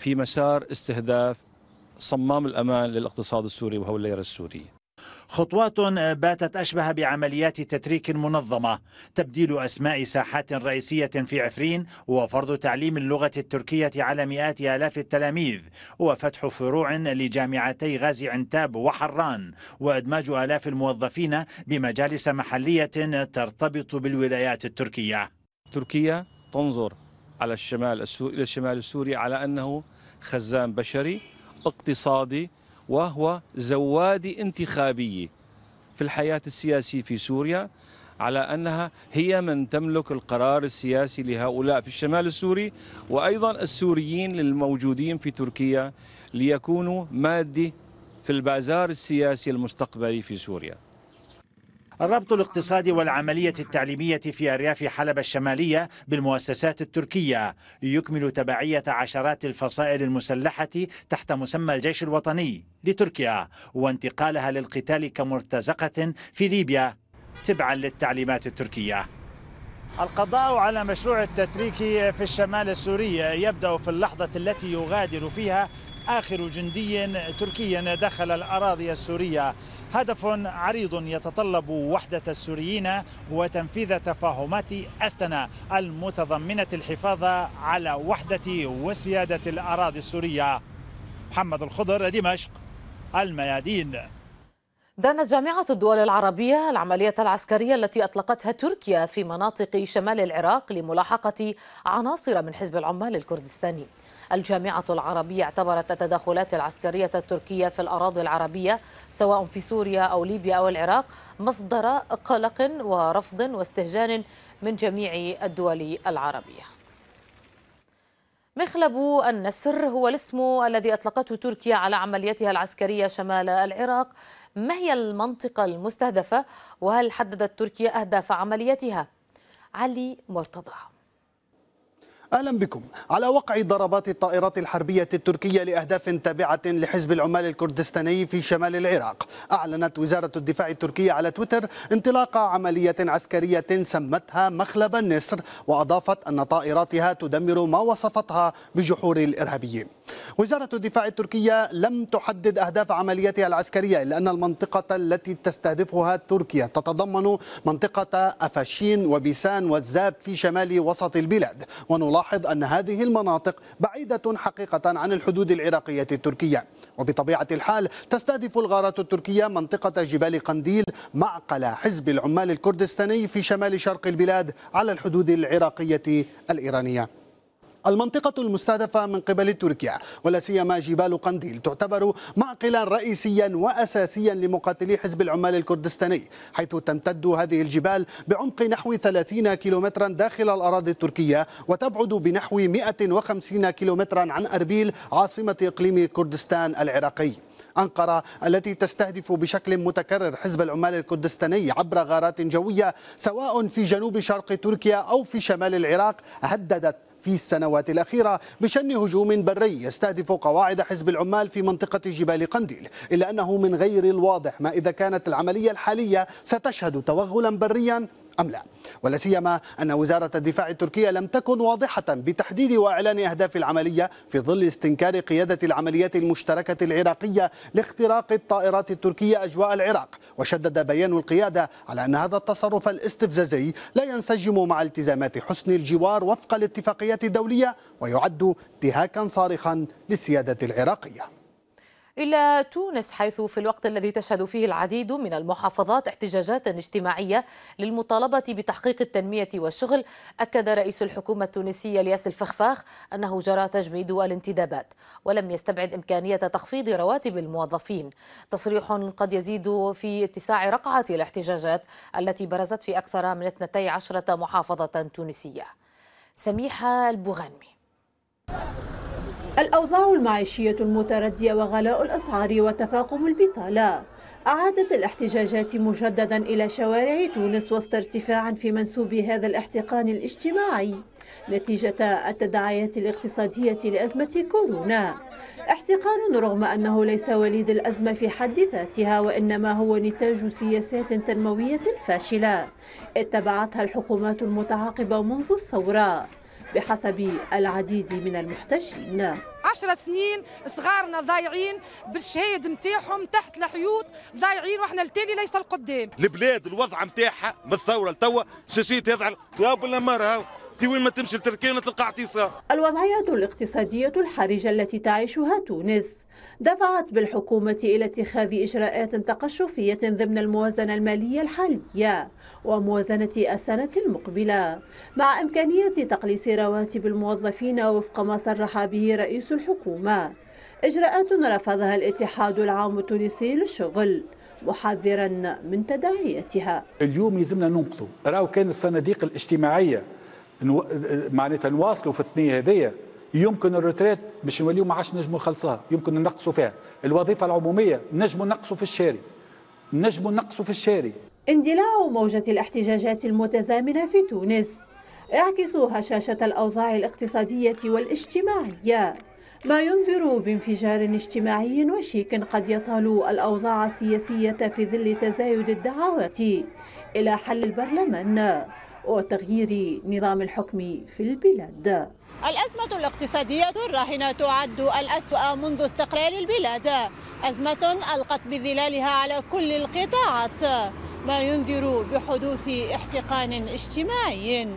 في مسار استهداف صمام الأمان للاقتصاد السوري وهو الليرة السورية. خطوات باتت أشبه بعمليات تتريك منظمة، تبديل أسماء ساحات رئيسية في عفرين وفرض تعليم اللغة التركية على مئات آلاف التلاميذ وفتح فروع لجامعتي غازي عنتاب وحران وإدماج آلاف الموظفين بمجالس محلية ترتبط بالولايات التركية. تركيا تنظر على الشمال السوري إلى الشمال السوري على أنه خزان بشري اقتصادي وهو زوادي انتخابية في الحياة السياسية في سوريا، على أنها هي من تملك القرار السياسي لهؤلاء في الشمال السوري وأيضا السوريين الموجودين في تركيا ليكونوا مادة في البازار السياسي المستقبلي في سوريا. الربط الاقتصادي والعملية التعليمية في أرياف حلب الشمالية بالمؤسسات التركية يكمل تبعية عشرات الفصائل المسلحة تحت مسمى الجيش الوطني لتركيا وانتقالها للقتال كمرتزقة في ليبيا تبعا للتعليمات التركية. القضاء على مشروع التتريك في الشمال السوري يبدأ في اللحظة التي يغادر فيها آخر جندي تركي دخل الأراضي السورية. هدف عريض يتطلب وحدة السوريين هو تنفيذ تفاهمات أستنا المتضمنة الحفاظ على وحدة وسيادة الأراضي السورية. محمد الخضر، دمشق، الميادين. دانت جامعة الدول العربية العملية العسكرية التي أطلقتها تركيا في مناطق شمال العراق لملاحقة عناصر من حزب العمال الكردستاني. الجامعة العربية اعتبرت التدخلات العسكرية التركية في الأراضي العربية سواء في سوريا أو ليبيا أو العراق مصدر قلق ورفض واستهجان من جميع الدول العربية. مخلب النسر هو الاسم الذي أطلقته تركيا على عمليتها العسكرية شمال العراق. ما هي المنطقة المستهدفة وهل حددت تركيا أهداف عمليتها؟ علي مرتضى. أهلا بكم. على وقع ضربات الطائرات الحربية التركية لأهداف تابعة لحزب العمال الكردستاني في شمال العراق، أعلنت وزارة الدفاع التركية على تويتر انطلاق عملية عسكرية سمتها مخلب النسر، وأضافت أن طائراتها تدمر ما وصفتها بجحور الإرهابيين. وزارة الدفاع التركية لم تحدد أهداف عمليتها العسكرية، إلا أن المنطقة التي تستهدفها تركيا تتضمن منطقة أفاشين وبيسان والزاب في شمال وسط البلاد، ونلاحظ لاحظ أن هذه المناطق بعيدة حقيقة عن الحدود العراقية التركية، وبطبيعة الحال تستهدف الغارات التركية منطقة جبال قنديل معقل حزب العمال الكردستاني في شمال شرق البلاد على الحدود العراقية الإيرانية. المنطقة المستهدفة من قبل تركيا ولا سيما جبال قنديل تعتبر معقلا رئيسيا وأساسيا لمقاتلي حزب العمال الكردستاني، حيث تمتد هذه الجبال بعمق نحو ثلاثين كيلومترا داخل الأراضي التركية، وتبعد بنحو مئة وخمسين كيلومترا عن أربيل عاصمة إقليم كردستان العراقي. أنقرة التي تستهدف بشكل متكرر حزب العمال الكردستاني عبر غارات جوية سواء في جنوب شرق تركيا أو في شمال العراق هددت في السنوات الأخيرة بشن هجوم بري يستهدف قواعد حزب العمال في منطقة جبال قنديل، إلا أنه من غير الواضح ما إذا كانت العملية الحالية ستشهد توغلا بريا أم لا؟ ولا سيما أن وزارة الدفاع التركية لم تكن واضحة بتحديد وإعلان أهداف العملية في ظل استنكار قيادة العمليات المشتركة العراقية لاختراق الطائرات التركية أجواء العراق. وشدد بيان القيادة على أن هذا التصرف الاستفزازي لا ينسجم مع التزامات حسن الجوار وفق الاتفاقيات الدولية ويعد انتهاكا صارخا للسيادة العراقية. إلى تونس، حيث في الوقت الذي تشهد فيه العديد من المحافظات احتجاجات اجتماعية للمطالبة بتحقيق التنمية والشغل، أكد رئيس الحكومة التونسية الياس الفخفاخ أنه جرى تجميد الانتدابات ولم يستبعد إمكانية تخفيض رواتب الموظفين. تصريح قد يزيد في اتساع رقعة الاحتجاجات التي برزت في أكثر من اثنتي عشرة محافظة تونسية. سميحة البوغنمي. الأوضاع المعيشية المتردية وغلاء الأسعار وتفاقم البطالة أعادت الاحتجاجات مجددا إلى شوارع تونس وسط ارتفاع في منسوب هذا الاحتقان الاجتماعي نتيجة التداعيات الاقتصادية لأزمة كورونا. احتقان رغم أنه ليس وليد الأزمة في حد ذاتها، وإنما هو نتاج سياسات تنموية فاشلة اتبعتها الحكومات المتعاقبة منذ الثورة بحسب العديد من المحتجين. عشر سنين صغارنا ضايعين بالشهيد نتاعهم تحت الحيوط، ضايعين واحنا التالي ليس القدام. البلاد الوضع نتاعها من الثوره لتوا شاشيه تضع طاب الامر، وين ما تمشي لتركيا تلقى اعتصام. الوضعية الاقتصادية الحرجة التي تعيشها تونس دفعت بالحكومة إلى اتخاذ إجراءات تقشفية ضمن الموازنة المالية الحالية وموازنة السنة المقبلة، مع إمكانية تقليص رواتب الموظفين وفق ما صرح به رئيس الحكومة، إجراءات رفضها الاتحاد العام التونسي للشغل محذرا من تداعياتها. اليوم يلزمنا ننقطوا، راهو كان الصناديق الاجتماعية معناتها نواصلوا في الثنيه هذيا، يمكن الروتريت باش نوليو ما عادش نجموا نخلصوها، يمكن ننقصوا فيها، الوظيفه العموميه نجموا ننقصوا في الشاري، نجموا ننقصوا في الشاري. اندلاع موجه الاحتجاجات المتزامنه في تونس يعكس هشاشه الاوضاع الاقتصاديه والاجتماعيه، ما ينذر بانفجار اجتماعي وشيك قد يطال الاوضاع السياسيه في ظل تزايد الدعوات الى حل البرلمان وتغيير نظام الحكم في البلاد. الأزمة الاقتصادية الراهنة تعد الأسوأ منذ استقلال البلاد، أزمة ألقت بظلالها على كل القطاعات، ما ينذر بحدوث احتقان اجتماعي.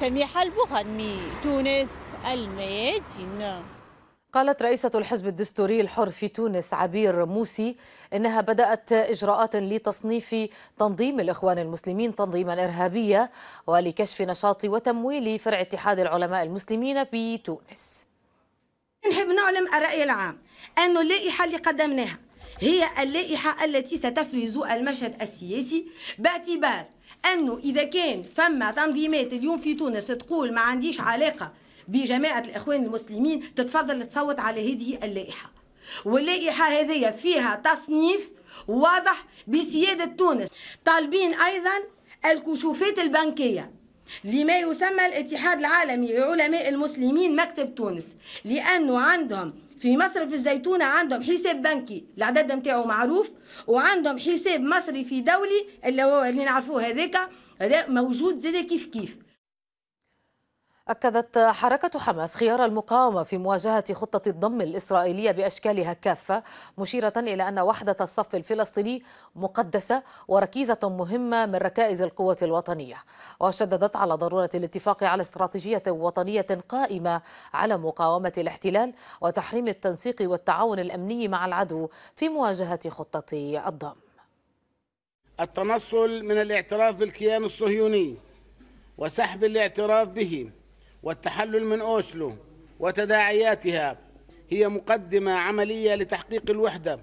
سميحة البوغنمي، تونس، الميادين. قالت رئيسة الحزب الدستوري الحر في تونس عبير موسي إنها بدأت إجراءات لتصنيف تنظيم الإخوان المسلمين تنظيما إرهابيا ولكشف نشاط وتمويل فرع اتحاد العلماء المسلمين في تونس. نحب نعلم الرأي العام أن اللائحة اللي قدمناها هي اللائحة التي ستفرز المشهد السياسي، باعتبار أنه إذا كان فما تنظيمات اليوم في تونس تقول ما عنديش علاقة بجماعة الإخوان المسلمين تتفضل تصوت على هذه اللائحة، واللائحة هذه فيها تصنيف واضح بسيادة تونس. طالبين أيضا الكشوفات البنكية لما يسمى الاتحاد العالمي لعلماء المسلمين مكتب تونس، لأنه عندهم في مصر في الزيتونة عندهم حساب بنكي العدد نتاعو معروف، وعندهم حساب مصري في دولي اللي هو اللي نعرفوه هذاك هذا موجود زي كيف كيف. أكدت حركة حماس خيار المقاومة في مواجهة خطة الضم الإسرائيلية بأشكالها الكافة، مشيرة إلى أن وحدة الصف الفلسطيني مقدسة وركيزة مهمة من ركائز القوة الوطنية، وشددت على ضرورة الاتفاق على استراتيجية وطنية قائمة على مقاومة الاحتلال وتحريم التنسيق والتعاون الأمني مع العدو في مواجهة خطة الضم. التنصل من الاعتراف بالكيان الصهيوني وسحب الاعتراف به والتحلل من أوسلو وتداعياتها هي مقدمة عملية لتحقيق الوحدة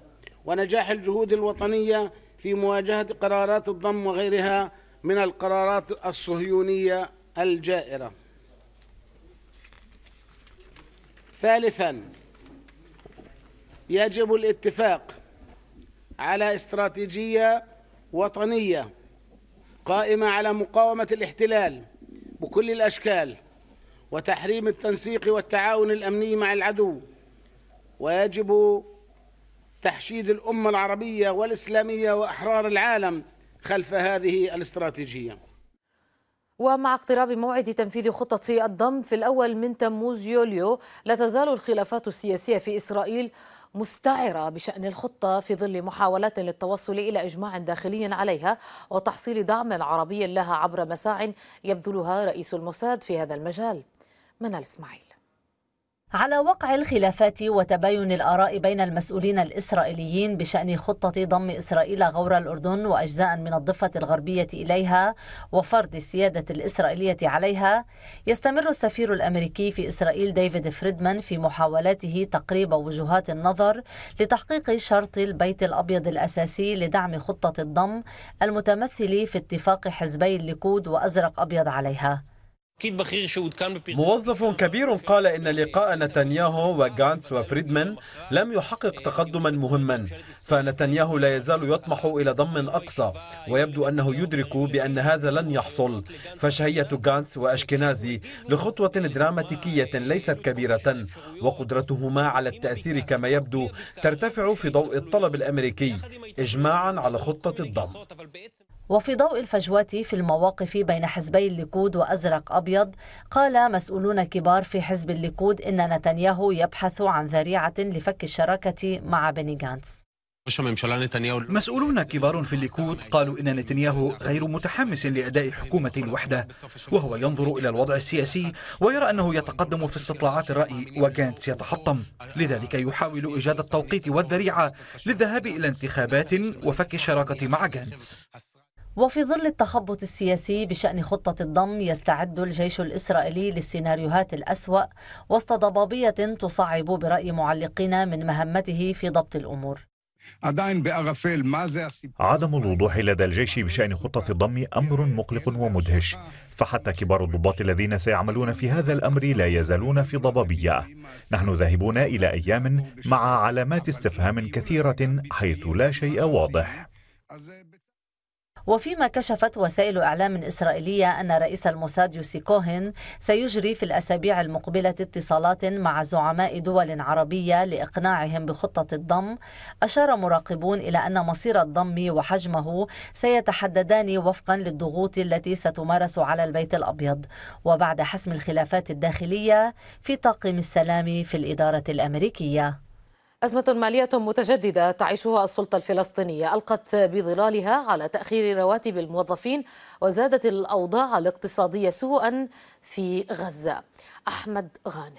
ونجاح الجهود الوطنية في مواجهة قرارات الضم وغيرها من القرارات الصهيونية الجائرة. ثالثاً، يجب الاتفاق على استراتيجية وطنية قائمة على مقاومة الاحتلال بكل الأشكال وتحريم التنسيق والتعاون الأمني مع العدو، ويجب تحشيد الأمة العربية والإسلامية وأحرار العالم خلف هذه الاستراتيجية. ومع اقتراب موعد تنفيذ خطة الضم في الأول من تموز يوليو، لا تزال الخلافات السياسية في إسرائيل مستعرة بشأن الخطة في ظل محاولات للتوصل إلى إجماع داخلي عليها وتحصيل دعم عربي لها عبر مساع يبذلها رئيس الموساد في هذا المجال. منال إسماعيل. على وقع الخلافات وتباين الآراء بين المسؤولين الإسرائيليين بشأن خطة ضم إسرائيل غور الأردن وأجزاء من الضفة الغربية إليها وفرض السيادة الإسرائيلية عليها، يستمر السفير الأمريكي في إسرائيل ديفيد فريدمان في محاولاته تقريب وجهات النظر لتحقيق شرط البيت الأبيض الأساسي لدعم خطة الضم المتمثل في اتفاق حزبي الليكود وأزرق أبيض عليها. موظف كبير قال إن لقاء نتنياهو وغانتس وفريدمان لم يحقق تقدما مهما، فنتنياهو لا يزال يطمح إلى ضم أقصى ويبدو أنه يدرك بأن هذا لن يحصل، فشهية غانتس وأشكنازي لخطوة دراماتيكية ليست كبيرة وقدرتهما على التأثير كما يبدو ترتفع في ضوء الطلب الأمريكي إجماعا على خطة الضم. وفي ضوء الفجوات في المواقف بين حزبي الليكود وأزرق أبيض، قال مسؤولون كبار في حزب الليكود إن نتنياهو يبحث عن ذريعة لفك الشراكة مع بني غانتس. مسؤولون كبار في الليكود قالوا إن نتنياهو غير متحمس لأداء حكومة الوحدة، وهو ينظر إلى الوضع السياسي ويرى أنه يتقدم في استطلاعات الرأي وغانتس يتحطم، لذلك يحاول إيجاد التوقيت والذريعة للذهاب إلى انتخابات وفك الشراكة مع غانتس. وفي ظل التخبط السياسي بشأن خطة الضم، يستعد الجيش الإسرائيلي للسيناريوهات الأسوأ وسط ضبابية تصعب برأي معلقين من مهمته في ضبط الأمور. عدم الوضوح لدى الجيش بشأن خطة الضم أمر مقلق ومدهش، فحتى كبار الضباط الذين سيعملون في هذا الأمر لا يزالون في ضبابية. نحن ذاهبون إلى أيام مع علامات استفهام كثيرة حيث لا شيء واضح. وفيما كشفت وسائل إعلام إسرائيلية أن رئيس الموساد يوسي كوهن سيجري في الأسابيع المقبلة اتصالات مع زعماء دول عربية لإقناعهم بخطة الضم، أشار مراقبون إلى أن مصير الضم وحجمه سيتحددان وفقا للضغوط التي ستمارس على البيت الأبيض وبعد حسم الخلافات الداخلية في طاقم السلام في الإدارة الأمريكية. أزمة مالية متجددة تعيشها السلطة الفلسطينية ألقت بظلالها على تأخير رواتب الموظفين وزادت الأوضاع الاقتصادية سوءا في غزة. أحمد غانم.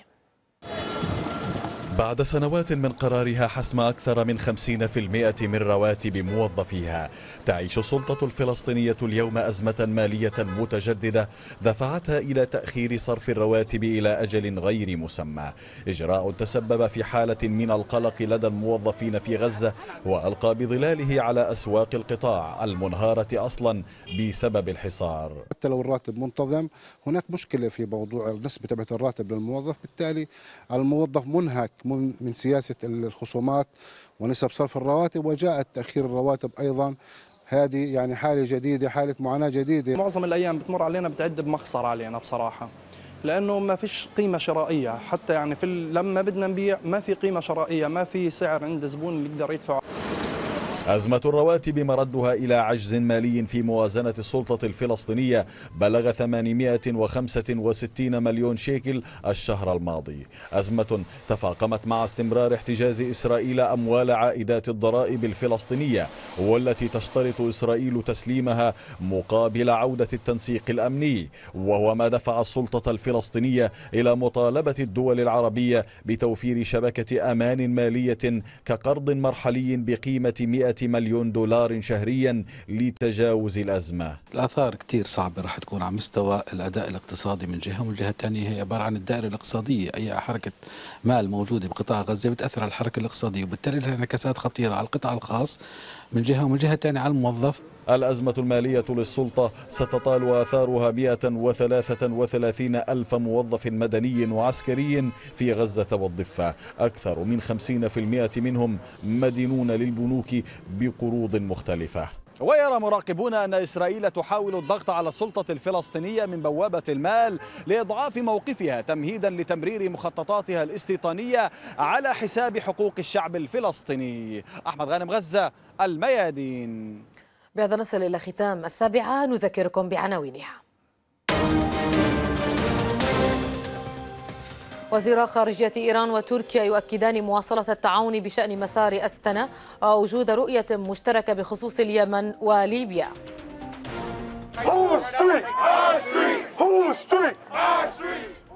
بعد سنوات من قرارها حسم أكثر من خمسين بالمئة من رواتب موظفيها، تعيش السلطة الفلسطينية اليوم أزمة مالية متجددة دفعتها إلى تأخير صرف الرواتب إلى أجل غير مسمى، إجراء تسبب في حالة من القلق لدى الموظفين في غزة وألقى بظلاله على أسواق القطاع المنهارة أصلا بسبب الحصار. حتى لو الراتب منتظم هناك مشكلة في موضوع نسبة تبعت الراتب للموظف، بالتالي الموظف منهك من سياسة الخصومات ونسب صرف الرواتب، وجاءت تأخير الرواتب أيضا. هذه يعني حالة جديدة، حالة معاناة جديدة. معظم الأيام بتمر علينا بتعد بمخسر علينا بصراحة، لأنه ما فيش قيمة شرائية، حتى يعني في لما بدنا نبيع ما في قيمة شرائية، ما في سعر عند زبون بيقدر يدفع. أزمة الرواتب مردها إلى عجز مالي في موازنة السلطة الفلسطينية بلغ ثمانمئة وخمسة وستين مليون شيكل الشهر الماضي، أزمة تفاقمت مع استمرار احتجاز إسرائيل أموال عائدات الضرائب الفلسطينية والتي تشترط إسرائيل تسليمها مقابل عودة التنسيق الأمني، وهو ما دفع السلطة الفلسطينية إلى مطالبة الدول العربية بتوفير شبكة أمان مالية كقرض مرحلي بقيمة مئة مليون دولار شهريا لتجاوز الأزمة. الآثار كتير صعبة راح تكون على مستوى الأداء الاقتصادي من جهة، والجهة الثانية هي عبارة عن الدائرة الاقتصادية، أي حركة مال موجودة بقطاع غزة بتأثر على الحركة الاقتصادية وبالتالي لها انعكاسات خطيرة على القطاع الخاص من جهة، ومن جهة ثانية على الموظف. الأزمة المالية للسلطة ستطال آثارها مئة وثلاثة وثلاثين ألف موظف مدني وعسكري في غزة والضفة، أكثر من خمسين بالمئة منهم مدينون للبنوك بقروض مختلفة. ويرى مراقبون أن إسرائيل تحاول الضغط على السلطة الفلسطينية من بوابة المال لإضعاف موقفها تمهيدا لتمرير مخططاتها الاستيطانية على حساب حقوق الشعب الفلسطيني. أحمد غانم، غزة، الميادين. بهذا نصل إلى ختام السابعة، نذكركم بعناوينها. وزيرا خارجية إيران وتركيا يؤكدان مواصلة التعاون بشأن مسار أستنا ووجود رؤية مشتركة بخصوص اليمن وليبيا.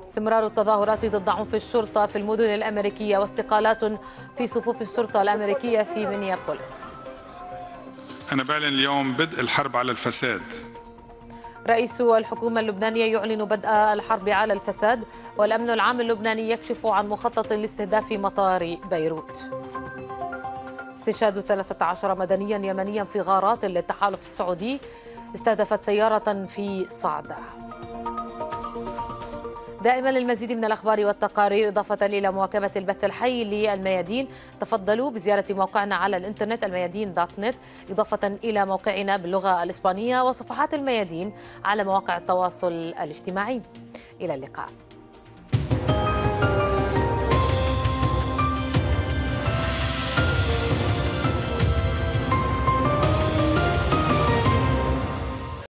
استمرار التظاهرات ضد عنف الشرطة في المدن الأمريكية واستقالات في صفوف الشرطة الأمريكية في مينيابوليس. أنا بعلن اليوم بدء الحرب على الفساد. رئيس الحكومة اللبنانية يعلن بدء الحرب على الفساد، والأمن العام اللبناني يكشف عن مخطط لاستهداف مطار بيروت. استشهاد ثلاثة عشر مدنيا يمنيا في غارات للتحالف السعودي، استهدفت سيارة في صعدة. دائما للمزيد من الأخبار والتقارير إضافة إلى مواكبة البث الحي للميادين، تفضلوا بزيارة موقعنا على الإنترنت الميادين دوت نت، إضافة إلى موقعنا باللغة الإسبانية وصفحات الميادين على مواقع التواصل الاجتماعي. إلى اللقاء.